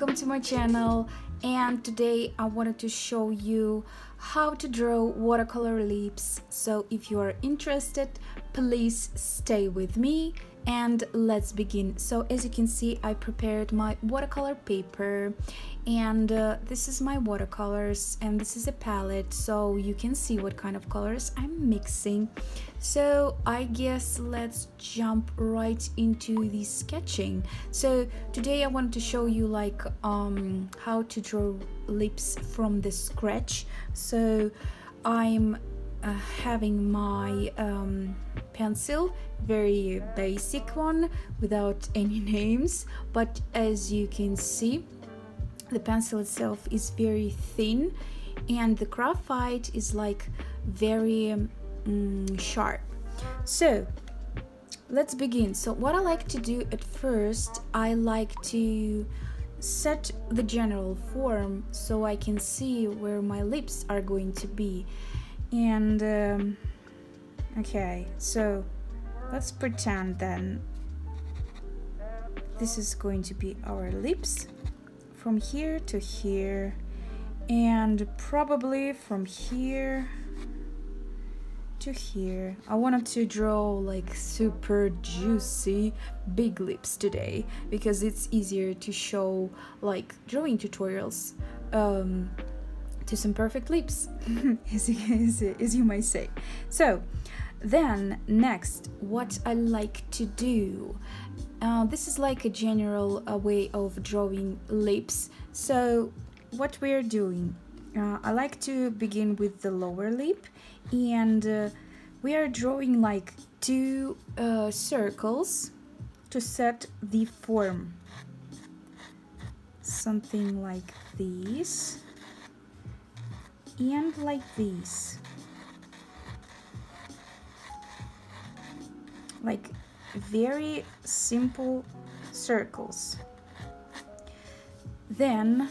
welcome to my channel, and today I wanted to show you how to draw watercolor lips. So if you are interested, please stay with me and let's begin. So as you can see, I prepared my watercolor paper, and this is my watercolors, and this is a palette, so you can see what kind of colors I'm mixing. So I guess let's jump right into the sketching. So today I wanted to show you like how to draw lips from the scratch. So I'm having my pencil, very basic one without any names, but as you can see, the pencil itself is very thin and the graphite is like very sharp. So let's begin. So what I like to do at first, I like to set the general form so I can see where my lips are going to be. And okay, so let's pretend then this is going to be our lips from here to here, and probably from here to here. I wanted to draw like super juicy big lips today because it's easier to show like drawing tutorials to some perfect lips, as you might say. So then next, what I like to do, this is like a general way of drawing lips. So what we're doing, I like to begin with the lower lip, and we are drawing like two circles to set the form, something like this and like this, like very simple circles. Then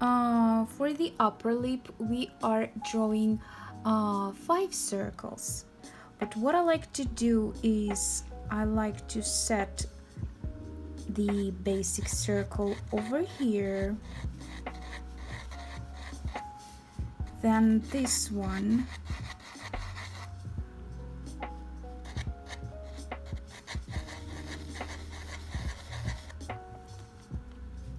for the upper lip we are drawing 5 circles, but what I like to do is I like to set the basic circle over here, then this one,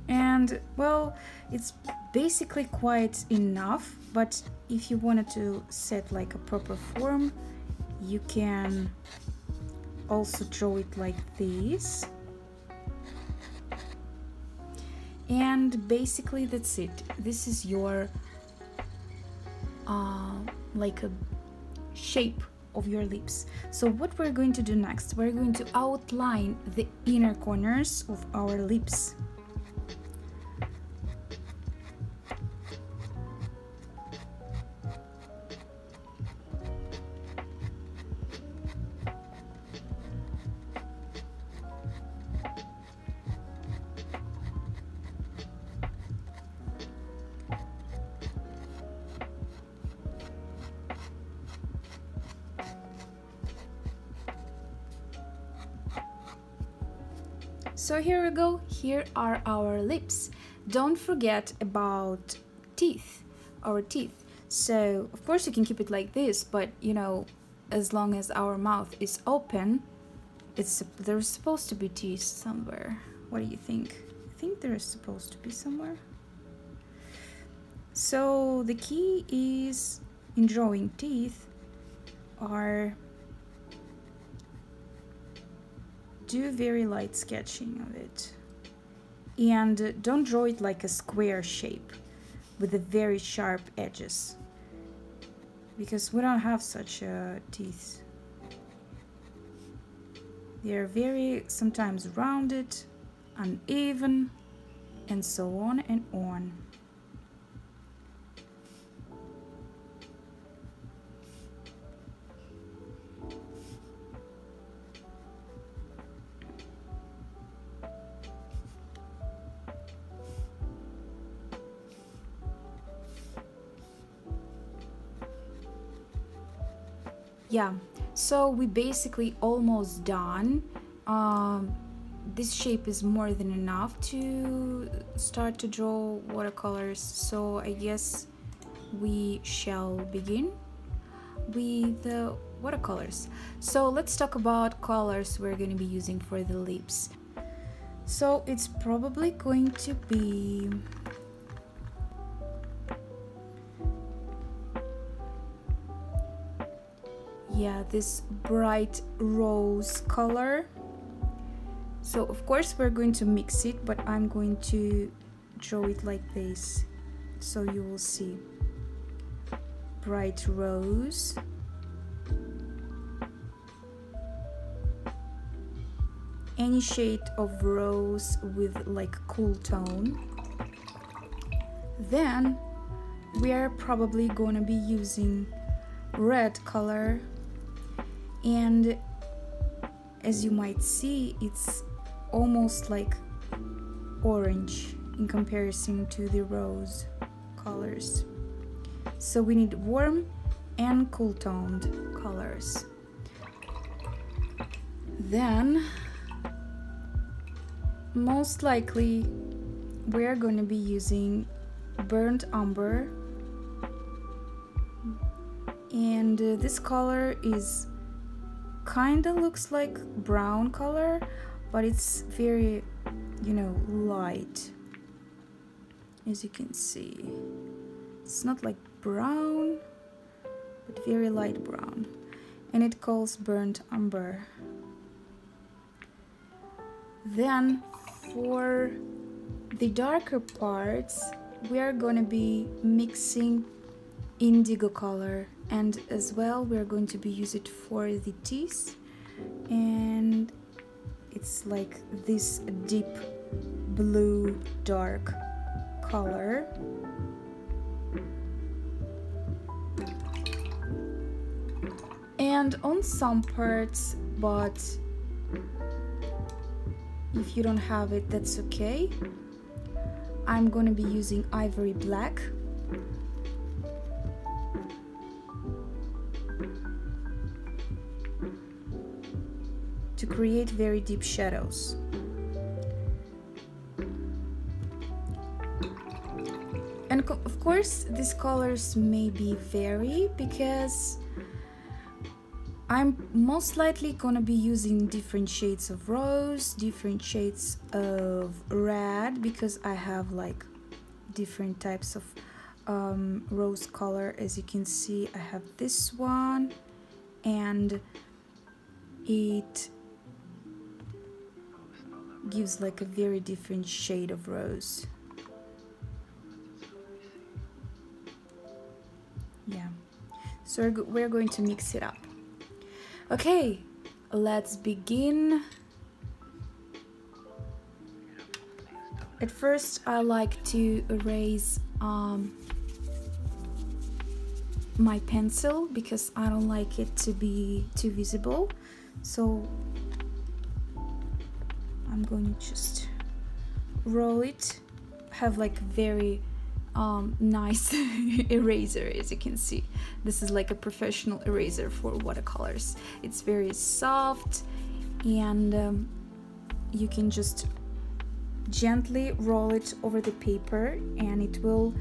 and well, it's basically quite enough, but if you wanted to set like a proper form, you can also draw it like this. And basically that's it. This is your like a shape of your lips. So what we're going to do next, we're going to outline the inner corners of our lips. So here we go, here are our lips. Don't forget about teeth, our teeth. So of course you can keep it like this, but you know, as long as our mouth is open, there's supposed to be teeth somewhere. What do you think? I think there is supposed to be somewhere. So the key is in drawing teeth are do very light sketching of it, and don't draw it like a square shape with the very sharp edges, because we don't have such teeth. They are very sometimes rounded, uneven, and so on and on. Yeah, so we basically almost done. This shape is more than enough to start to draw watercolors, so I guess we shall begin with the watercolors. So let's talk about colors we're going to be using for the lips. So it's probably going to be this bright rose color. So of course we're going to mix it, but I'm going to draw it like this, so you will see bright rose. Any shade of rose with like cool tone. Then we are probably gonna be using red color, and as you might see, it's almost like orange in comparison to the rose colors. So we need warm and cool toned colors. Then most likely we're going to be using burnt umber, and this color is kind of looks like brown color, but it's very, you know, light. As you can see, it's not like brown, but very light brown, and it calls burnt umber. Then for the darker parts, we are going to be mixing indigo color, and as well we are going to be using it for the teeth, and it's like this deep blue dark color. And on some parts, but if you don't have it, that's okay. I'm gonna be using ivory black. To create very deep shadows. And of course, these colors may be vary, because I'm most likely gonna be using different shades of rose, different shades of red, because I have like different types of rose color. As you can see, I have this one, and it gives like a very different shade of rose. Yeah, so we're going to mix it up. Okay, let's begin. At first, I like to erase my pencil, because I don't like it to be too visible. So I'm going to just roll it. Have like very nice eraser. As you can see, this is like a professional eraser for watercolors. It's very soft, and you can just gently roll it over the paper, and it will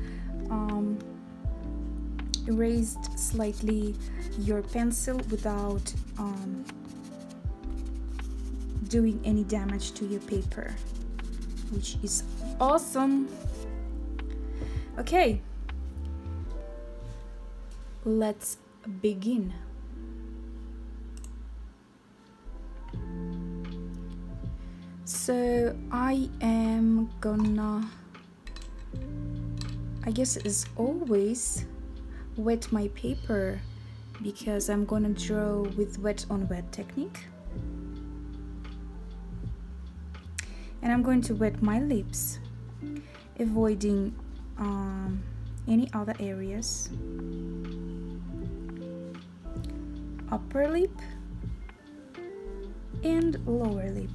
erase slightly your pencil without doing any damage to your paper, which is awesome. Okay, let's begin. So I am gonna, I guess as always, wet my paper, because I'm gonna draw with wet on wet technique. And I'm going to wet my lips, avoiding any other areas. Upper lip and lower lip.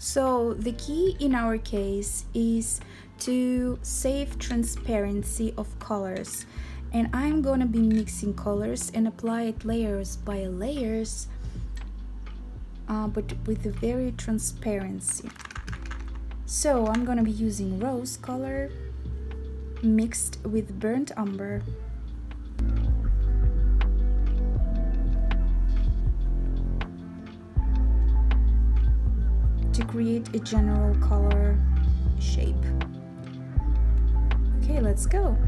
So the key in our case is to save transparency of colors, and I'm gonna be mixing colors and apply it layers by layers, but with a very transparency. So I'm gonna be using rose color mixed with burnt umber. To create a general color shape. Okay, let's go.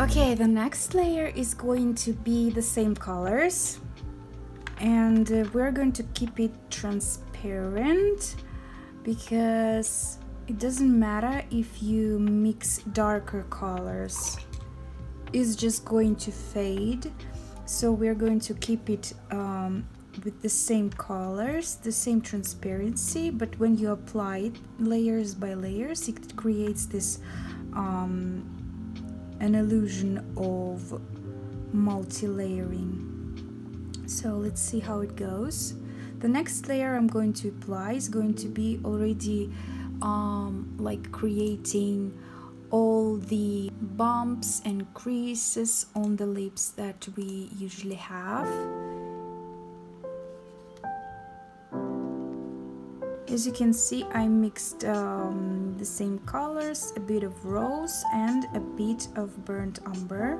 Okay, the next layer is going to be the same colors. And we're going to keep it transparent because it doesn't matter if you mix darker colors, it's just going to fade. So we're going to keep it with the same colors, the same transparency, but when you apply it layers by layers, it creates this an illusion of multi-layering. So let's see how it goes. The next layer I'm going to apply is going to be already like creating all the bumps and creases on the lips that we usually have. As you can see, I mixed the same colors, a bit of rose and a bit of burnt umber.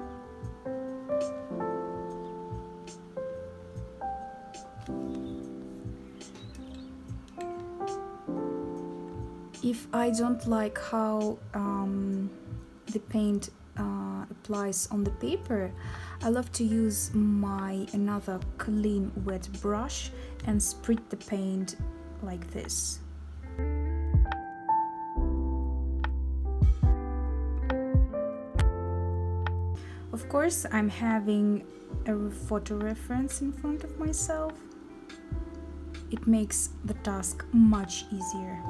If I don't like how the paint applies on the paper, I love to use another clean wet brush and spread the paint like this. Of course, I'm having a photo reference in front of myself. It makes the task much easier.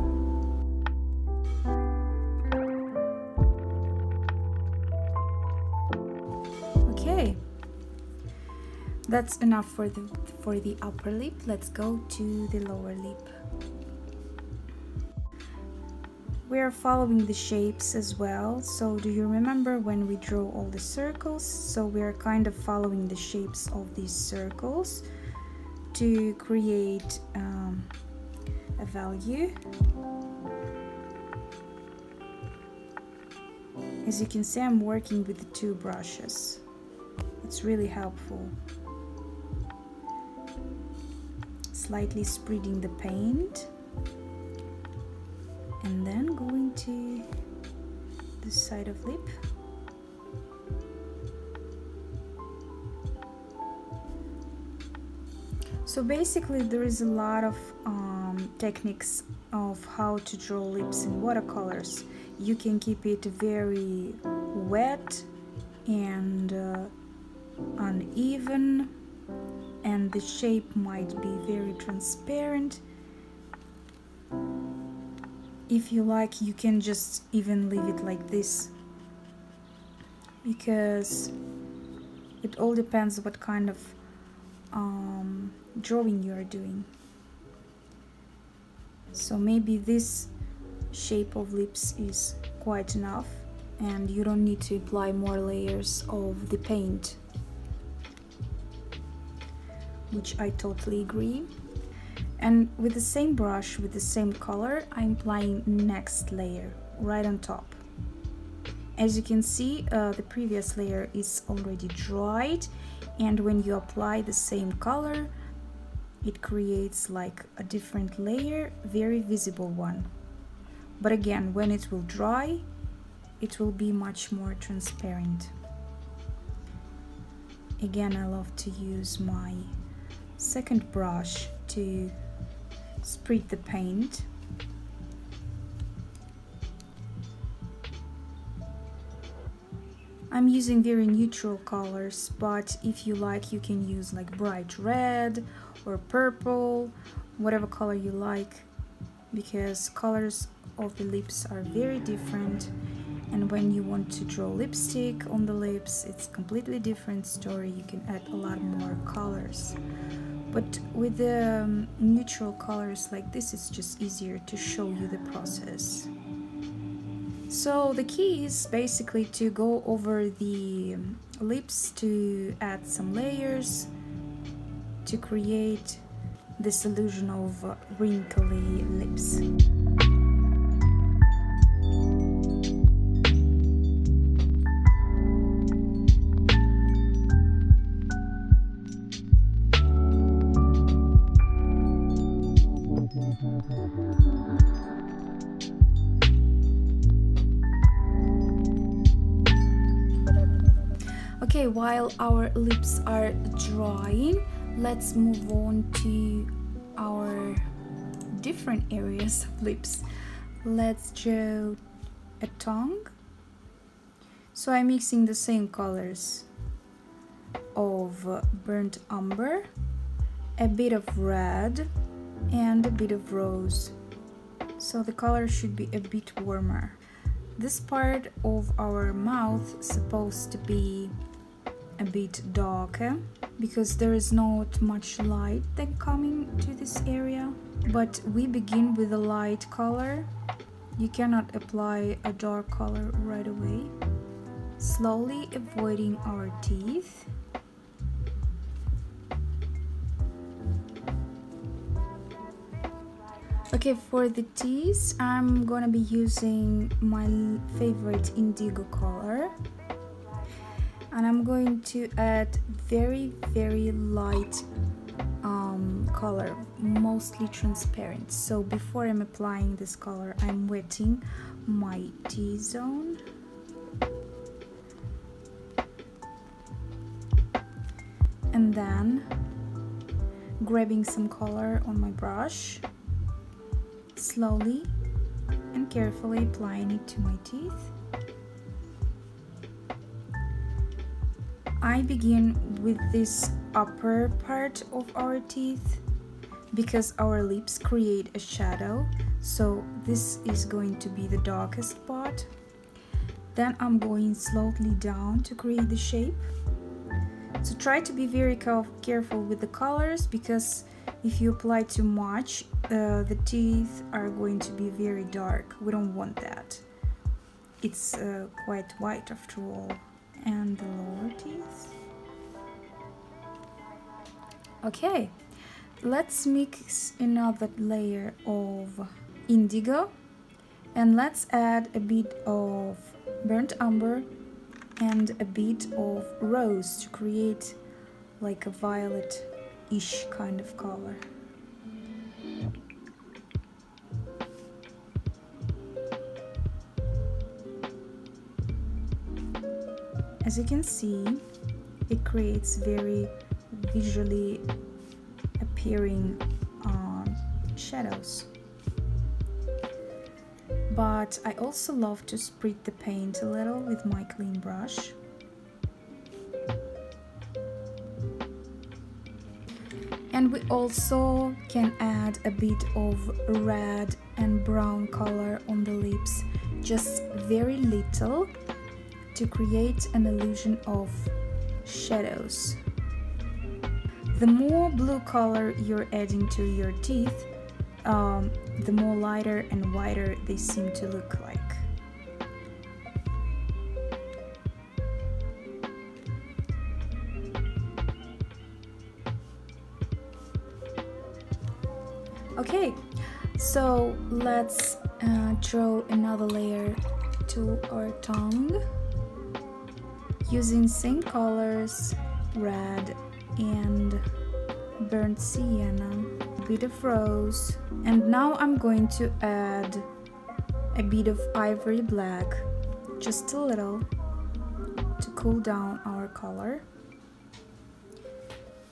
That's enough for the upper lip. Let's go to the lower lip. We are following the shapes as well. So do you remember when we drew all the circles? So we are kind of following the shapes of these circles to create a value. As you can see, I'm working with the two brushes. It's really helpful. Slightly spreading the paint and then going to this side of lip. So basically there is a lot of techniques of how to draw lips in watercolors. You can keep it very wet and uneven, and the shape might be very transparent. If you like, you can just even leave it like this, because it all depends what kind of drawing you are doing. So maybe this shape of lips is quite enough and you don't need to apply more layers of the paint, which I totally agree. And with the same brush, with the same color, I'm applying next layer right on top. As you can see, the previous layer is already dried, and when you apply the same color, it creates like a different layer, very visible one. But again, when it will dry, it will be much more transparent. Again, I love to use my second brush to spread the paint. I'm using very neutral colors, but if you like, you can use like bright red or purple, whatever color you like, because colors of the lips are very different, and when you want to draw lipstick on the lips, it's completely different story. You can add a lot more colors, but with the neutral colors like this, it's just easier to show you the process. So the key is basically to go over the lips to add some layers to create this illusion of wrinkly lips. Okay, while our lips are drying, let's move on to our different areas of lips. Let's draw a tongue. So I'm mixing the same colors of burnt umber, a bit of red, and a bit of rose. So the color should be a bit warmer. This part of our mouth is supposed to be a bit darker, because there is not much light that coming to this area, but we begin with a light color. You cannot apply a dark color right away. Slowly avoiding our teeth. Okay, for the teeth, I'm gonna be using my favorite indigo color. And I'm going to add very light color, mostly transparent. So before I'm applying this color, I'm wetting my T-zone. And then grabbing some color on my brush, slowly and carefully applying it to my teeth. I begin with this upper part of our teeth because our lips create a shadow, so this is going to be the darkest part. Then I'm going slowly down to create the shape. So try to be very careful with the colors, because if you apply too much, the teeth are going to be very dark. We don't want that. It's quite white after all. And the lower teeth. Okay, let's mix another layer of indigo, and let's add a bit of burnt umber and a bit of rose to create like a violet-ish kind of color. As you can see, it creates very visually appearing shadows. But I also love to spray the paint a little with my clean brush. And we also can add a bit of red and brown color on the lips, just very little, to create an illusion of shadows. The more blue color you're adding to your teeth, the more lighter and whiter they seem to look like. Okay, so let's draw another layer to our tongue. Using same colors, red and burnt sienna, a bit of rose, and now I'm going to add a bit of ivory black, just a little, to cool down our color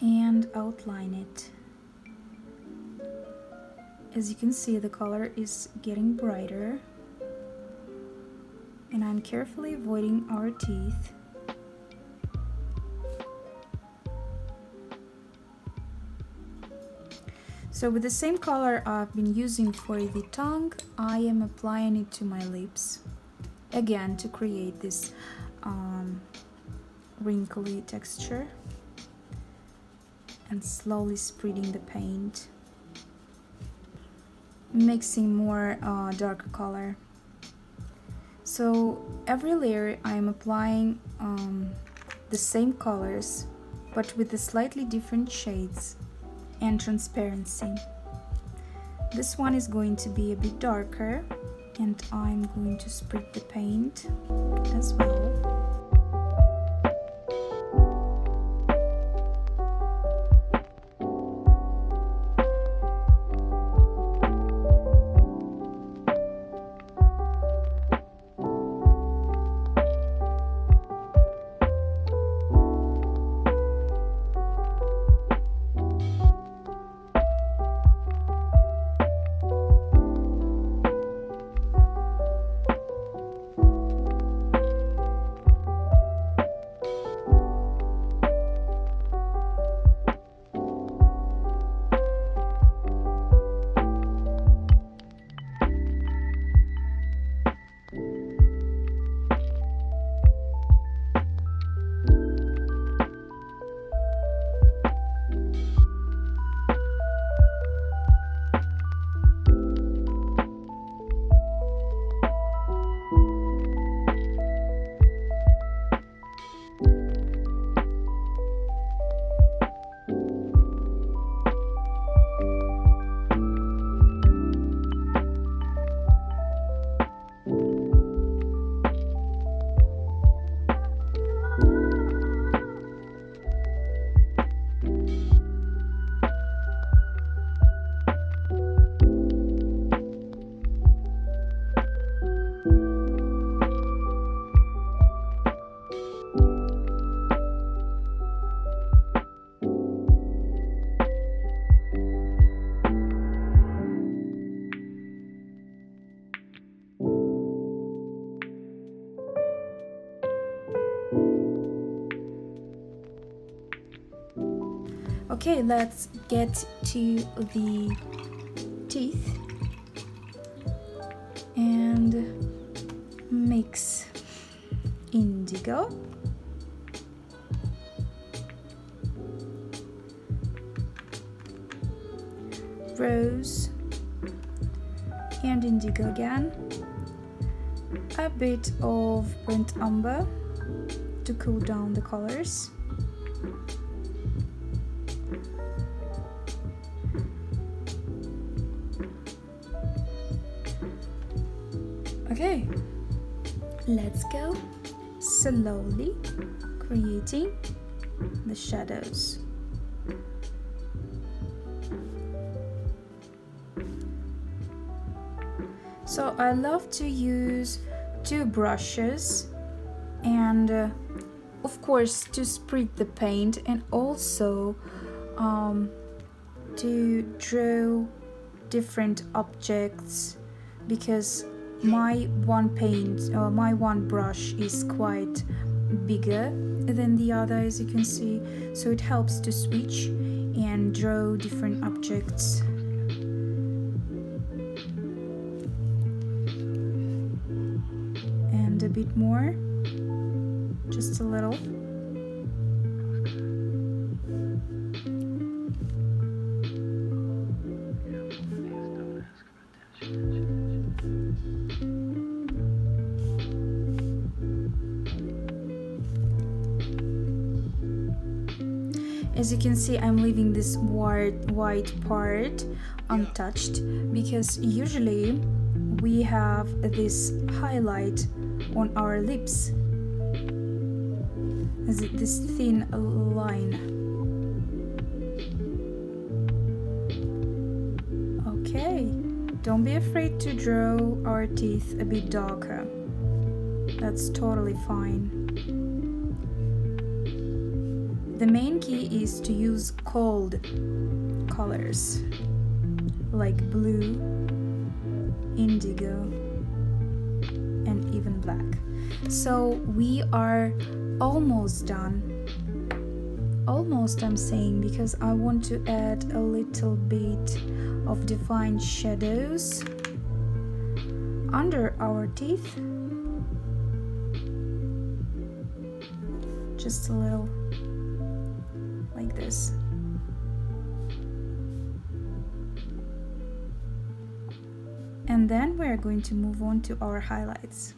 and outline it. As you can see, the color is getting brighter, and I'm carefully avoiding our teeth. So with the same color I've been using for the tongue, I am applying it to my lips, again to create this wrinkly texture, and slowly spreading the paint, mixing more darker color. So every layer I am applying the same colors, but with the slightly different shades and transparency. This one is going to be a bit darker, and I'm going to spread the paint as well. Okay, let's get to the teeth and mix indigo rose and indigo again, a bit of burnt umber to cool down the colors, let's go, slowly creating the shadows. So I love to use two brushes and of course to spread the paint, and also to draw different objects, because my one brush is quite bigger than the other, as you can see, so it helps to switch and draw different objects. And a bit more, just a little. As you can see, I'm leaving this white part untouched, because usually we have this highlight on our lips, this thin line. Okay, don't be afraid to draw our teeth a bit darker, that's totally fine. The main key is to use cold colors like blue, indigo, and even black. So we are almost done. almost, I'm saying, because I want to add a little bit of defined shadows under our teeth, just a little, like this. And then we're going to move on to our highlights.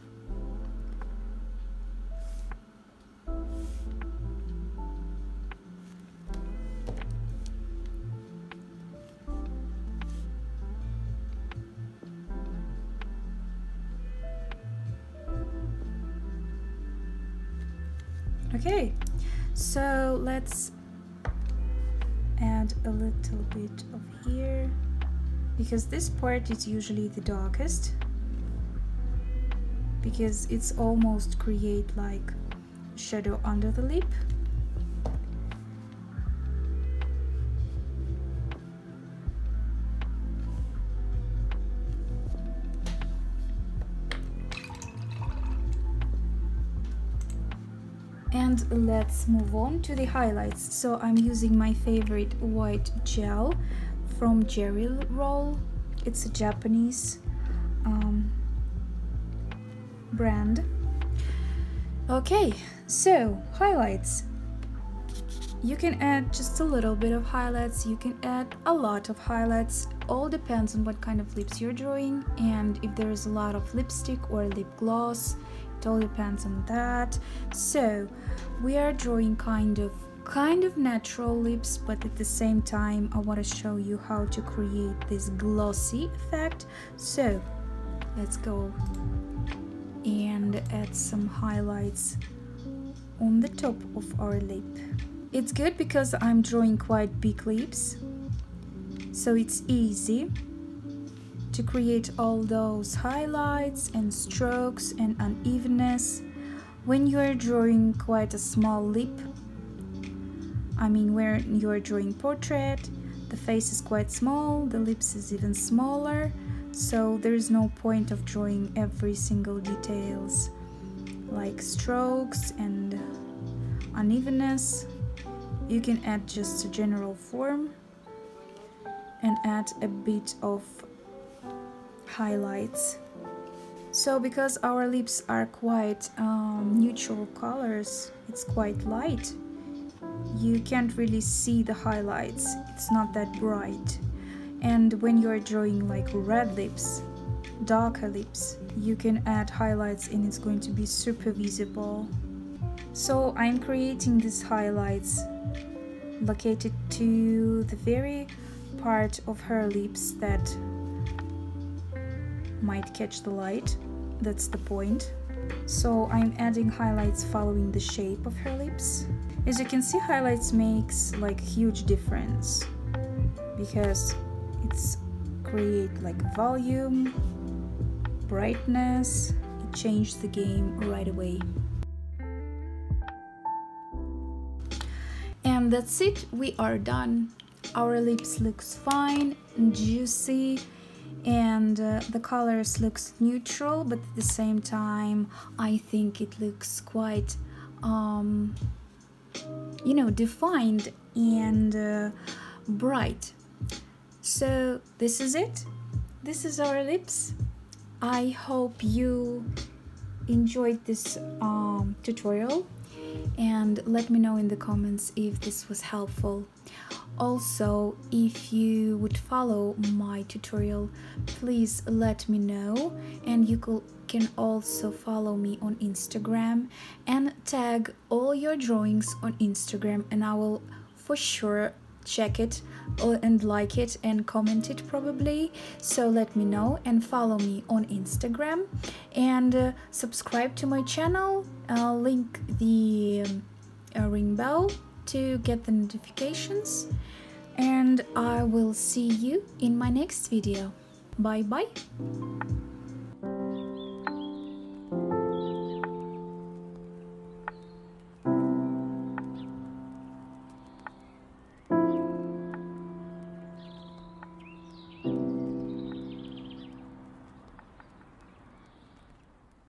Okay, so let's add a little bit of here, because this part is usually the darkest, because it's almost create like shadow under the lip. And let's move on to the highlights. So I'm using my favorite white gel from Jerry Roll. It's a Japanese brand. Okay, so highlights. You can add just a little bit of highlights, you can add a lot of highlights, all depends on what kind of lips you're drawing and if there is a lot of lipstick or lip gloss. It all depends on that. So we are drawing kind of natural lips, but at the same time I want to show you how to create this glossy effect. So let's go and add some highlights on the top of our lip. It's good because I'm drawing quite big lips, so it's easy to create all those highlights and strokes and unevenness. When you are drawing quite a small lip, I mean where you are drawing portrait, the face is quite small, the lips is even smaller, so there is no point of drawing every single details like strokes and unevenness. You can add just a general form and add a bit of highlights. So because our lips are quite neutral colors, it's quite light, you can't really see the highlights, it's not that bright. And when you're drawing like red lips, darker lips, you can add highlights and it's going to be super visible. So I'm creating these highlights located to the very part of her lips that might catch the light, that's the point. So I'm adding highlights following the shape of her lips. As you can see, highlights makes like huge difference because it's create like volume, brightness, it changed the game right away. And that's it, we are done. Our lips looks fine, juicy, and the colors looks neutral, but at the same time I think it looks quite you know, defined and bright. So this is it, this is our lips. I hope you enjoyed this tutorial, and let me know in the comments if this was helpful. Also, if you would follow my tutorial, please let me know, and you can also follow me on Instagram and tag all your drawings on Instagram, and I will for sure check it and like it and comment it probably. So let me know and follow me on Instagram, and subscribe to my channel. I'll link the ring bell to get the notifications, and I will see you in my next video. Bye bye.